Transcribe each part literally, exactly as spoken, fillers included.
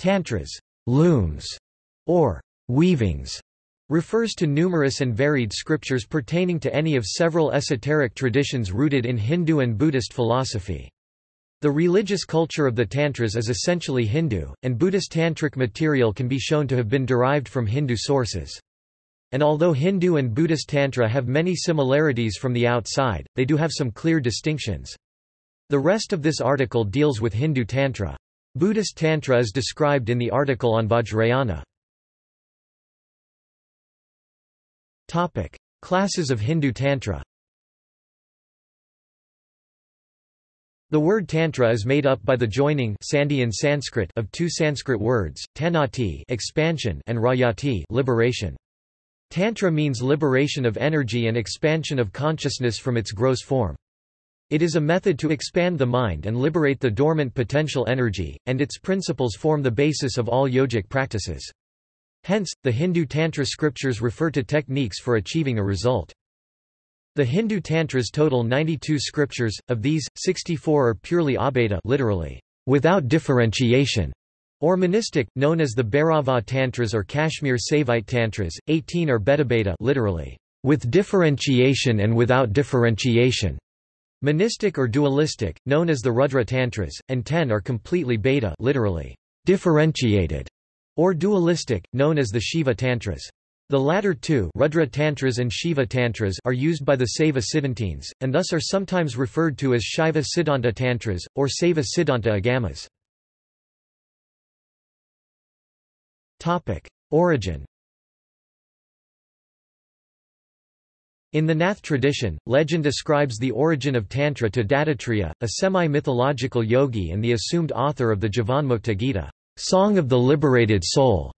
Tantras, looms, or weavings, refers to numerous and varied scriptures pertaining to any of several esoteric traditions rooted in Hindu and Buddhist philosophy. The religious culture of the Tantras is essentially Hindu, and Buddhist tantric material can be shown to have been derived from Hindu sources. And although Hindu and Buddhist Tantra have many similarities from the outside, they do have some clear distinctions. The rest of this article deals with Hindu Tantra. Buddhist Tantra is described in the article on Vajrayana. Topic: Classes of Hindu Tantra. The word Tantra is made up by the joining Sandhi in Sanskrit of two Sanskrit words, tanati expansion and rayati liberation. Tantra means liberation of energy and expansion of consciousness from its gross form. It is a method to expand the mind and liberate the dormant potential energy, and its principles form the basis of all yogic practices. Hence, the Hindu Tantra scriptures refer to techniques for achieving a result. The Hindu Tantras total ninety-two scriptures, of these, sixty-four are purely abheda, literally, without differentiation, or monistic, known as the Bhairava Tantras or Kashmir Saivite Tantras, eighteen are bedabheda, literally, with differentiation and without differentiation, monistic or dualistic, known as the Rudra Tantras, and ten are completely beta, literally, differentiated, or dualistic, known as the Shiva Tantras. The latter two, Rudra Tantras and Shiva Tantras, are used by the Saiva Siddhantins, and thus are sometimes referred to as Shaiva Siddhanta Tantras, or Saiva Siddhanta Agamas. Topic: Origin. In the Nath tradition, legend ascribes the origin of Tantra to Dattatreya, a semi-mythological yogi and the assumed author of the Jivanmukta Gita, Song of the Liberated Soul.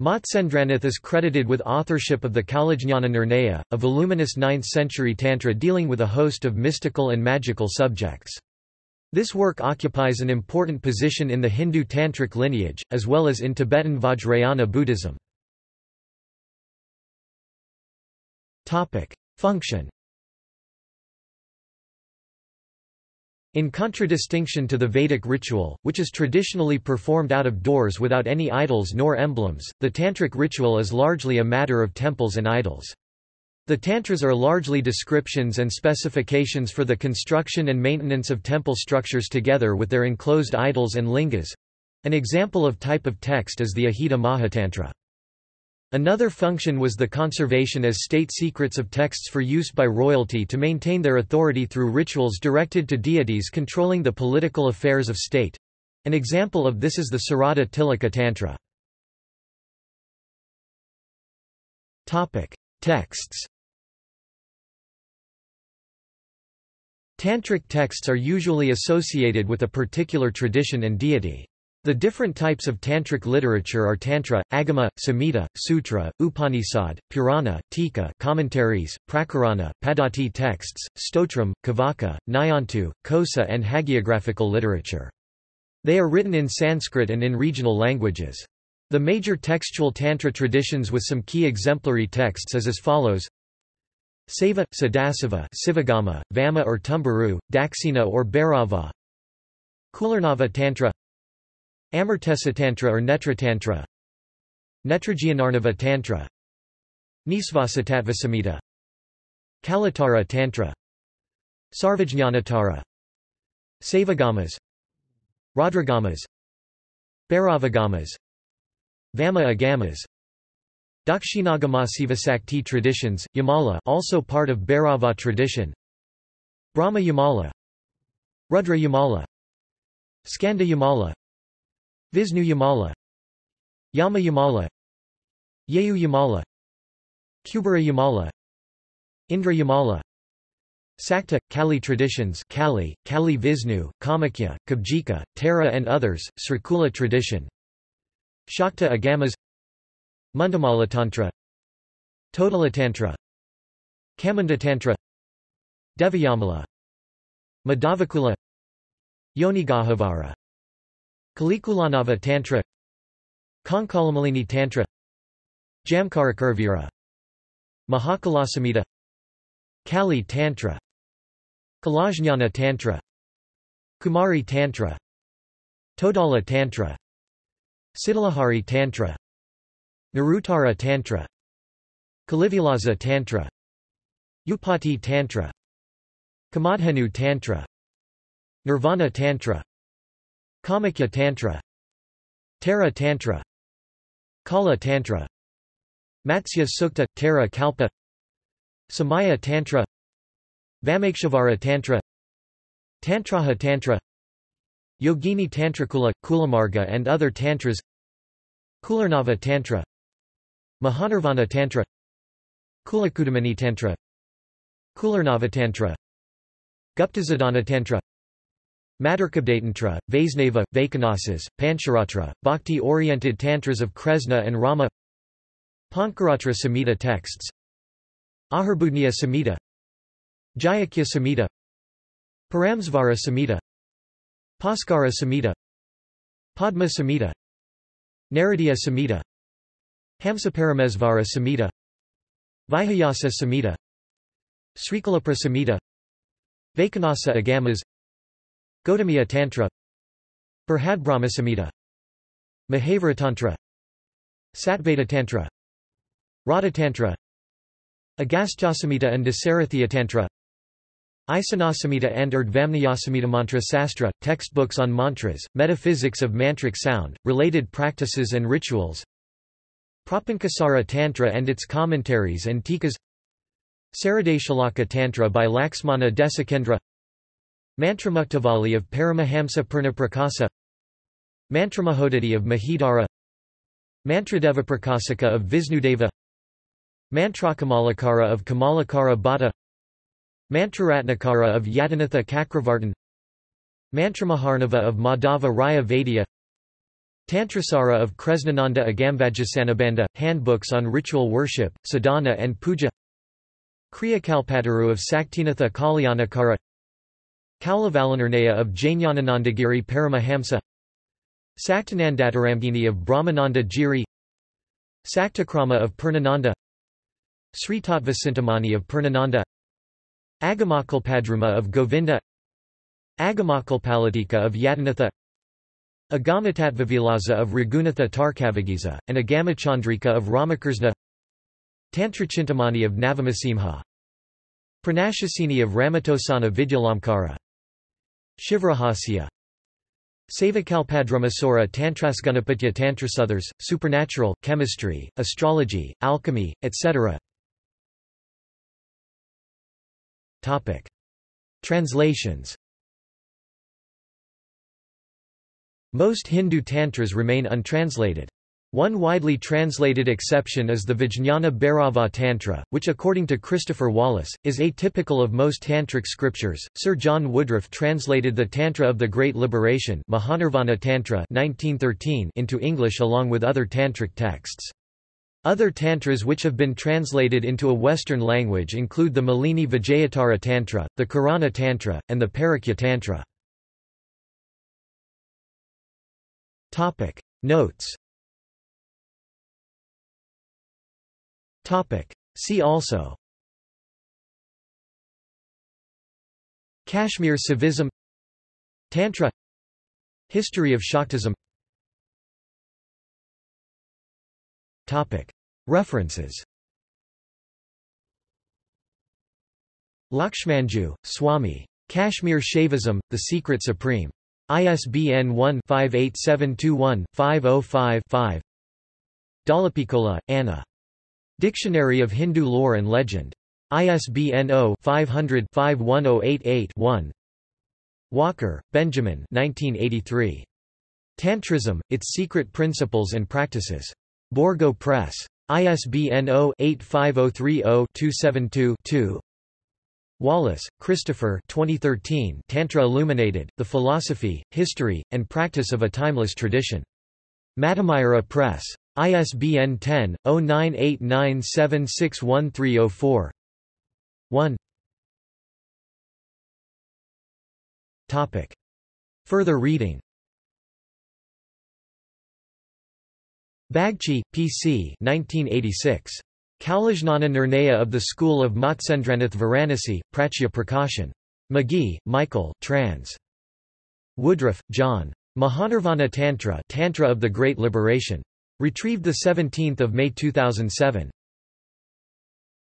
Matsendranath is credited with authorship of the Kalajnana Nirnaya, a voluminous ninth century Tantra dealing with a host of mystical and magical subjects. This work occupies an important position in the Hindu Tantric lineage, as well as in Tibetan Vajrayana Buddhism. Function. In contradistinction to the Vedic ritual, which is traditionally performed out of doors without any idols nor emblems, the Tantric ritual is largely a matter of temples and idols. The Tantras are largely descriptions and specifications for the construction and maintenance of temple structures together with their enclosed idols and lingas. An example of type of text is the Ahita Mahatantra. Another function was the conservation as state secrets of texts for use by royalty to maintain their authority through rituals directed to deities controlling the political affairs of state. An example of this is the Sarada Tilaka Tantra. Topic: Texts. Tantric texts are usually associated with a particular tradition and deity. The different types of Tantric literature are Tantra, Agama, Samhita, Sutra, Upanishad, Purana, Tika commentaries, Prakarana, Padati texts, Stotram, Kavaka, Nyantu, Kosa and hagiographical literature. They are written in Sanskrit and in regional languages. The major textual Tantra traditions with some key exemplary texts is as follows: Saiva, Sadasava, Saivagama, Vama or Tumbaru, Daksina or Bhairava, Kularnava Tantra, Amrtesa Tantra or Netratantra, Netragyanarnava Tantra, Nisvasatvasamhita, Kalatara Tantra, Sarvajnanatara, Saivagamas, Radragamas, Bhairavagamas, Vama Agamas, Dakshinagamasivasakti traditions, Yamala also part of Bhairava tradition, Brahma Yamala, Rudra Yamala, Skanda Yamala, Visnu Yamala, Yama Yamala, Yayu Yamala, Kubara Yamala, Indra Yamala, Sakta, Kali traditions, Kali, Kali Visnu, Kamakya, Kabjika, Tara and others, Srikula tradition, Shakta Agamas, Mundamala Tantra, Totala Tantra, Kamanda Tantra, Devayamala, Madhavakula, Yonigahavara, Kalikulanava Tantra, Konkalamalini Tantra, Jamkarakurvira, Mahakalasamhita, Kali Tantra, Kalajnana Tantra, Kumari Tantra, Totala Tantra, Siddhalahari Tantra, Nirutara Tantra, Kalivilasa Tantra, Upati Tantra, Kamadhenu Tantra, Nirvana Tantra, Kamakya Tantra, Tara Tantra, Kala Tantra, Matsya Sukta – Tara Kalpa, Samaya Tantra, Vamakshivara Tantra, Tantraha Tantra, Yogini Tantrakula, Kulamarga and other Tantras, Kularnava Tantra, Mahanirvana Tantra, Kulakudamani Tantra, Kularnava Tantra, Guptazadana Tantra, Madharkabdatantra, Vaisnava, Vaikanasas, Pancharatra, Bhakti-oriented Tantras of Kresna and Rama, Pankaratra Samhita texts, Aharbudhniya Samhita, Jayakya Samhita, Paramsvara Samhita, Paskara Samhita, Padma Samhita, Naradiya Samhita, Hamsaparamesvara Samhita, Vaihayasa Samhita, Srikalapra Samhita, Vaikanasa Agamas, Gotamiya Tantra, Burhadbrahma Samhita, Mahavira Tantra, Satveda Tantra, Radha Tantra, Agastyasamhita and Dasarathya Tantra, Isanasamhita and Urdhvamnayasamhita. Mantra Sastra, textbooks on mantras, metaphysics of mantric sound, related practices and rituals, Prapankasara Tantra and its commentaries and tikas, Saradatilaka Tantra by Laxmana Desikendra, Mantramuktavali of Paramahamsa Purnaprakasa, Mantramahodati of Mahidara, Mantradevaprakasika of Visnudeva, Mantrakamalakara of Kamalakara Bhatta, Mantraratnakara of Yadanatha Kakravartin, Mantramaharnava of Madhava Raya Vaidya, Tantrasara of Kresnananda Agambvajasanabandha, handbooks on ritual worship, sadhana and puja, Kriyakalpataru of Saktinatha Kalyanakara, Kalavalanirnaya of Jnananandagiri Paramahamsa, Saktanandataramgini of Brahmananda Giri, Saktakrama of Purnananda, Sri Tattva Sintamani of Purnananda, Agamakalpadruma of Govinda, Agamakalpalatika of Yadanatha, Agamatattvavilasa of Raghunatha Tarkavagisa, and Agamachandrika of Ramakrishna, Tantrachintamani of Navamasimha, Pranashasini of Ramatosana Vidyalamkara, Shivrahasya, Saivakalpadrumasora Tantrasgunapatya. Tantras others, supernatural, chemistry, astrology, alchemy, et cetera. Topic. Translations. Most Hindu tantras remain untranslated. One widely translated exception is the Vijñāna Bhairava Tantra, which according to Christopher Wallace, is atypical of most tantric scriptures. Sir John Woodruff translated the Tantra of the Great Liberation Mahanirvana Tantra nineteen thirteen into English along with other tantric texts. Other tantras which have been translated into a Western language include the Malini Vijayatara Tantra, the Karana Tantra, and the Parikya Tantra. Topic. Notes. Topic. See also: Kashmir Savism, Tantra, History of Shaktism. Topic. References. Lakshmanju, Swami. Kashmir Shaivism, The Secret Supreme. I S B N one five eight seven two one five zero five five. Dalapikola, Anna. Dictionary of Hindu Lore and Legend. I S B N zero five zero zero five one zero eight eight one. Walker, Benjamin. nineteen eighty-three. Tantrism, Its Secret Principles and Practices. Borgo Press. I S B N zero eight five zero three zero two seven two two. Wallace, Christopher. twenty thirteen. Tantra Illuminated, The Philosophy, History, and Practice of a Timeless Tradition. Madhyamira Press. I S B N ten, zero nine eight nine seven six one three zero four. one. Topic. Further reading. Bagchi, P C nineteen eighty-six. Kalajnana Nirnaya of the School of Matsendranath Varanasi, Prachya Prakashan. McGee, Michael. Trans. Woodruff, John. Mahanirvana Tantra, Tantra of the Great Liberation. Retrieved the seventeenth of May two thousand seven.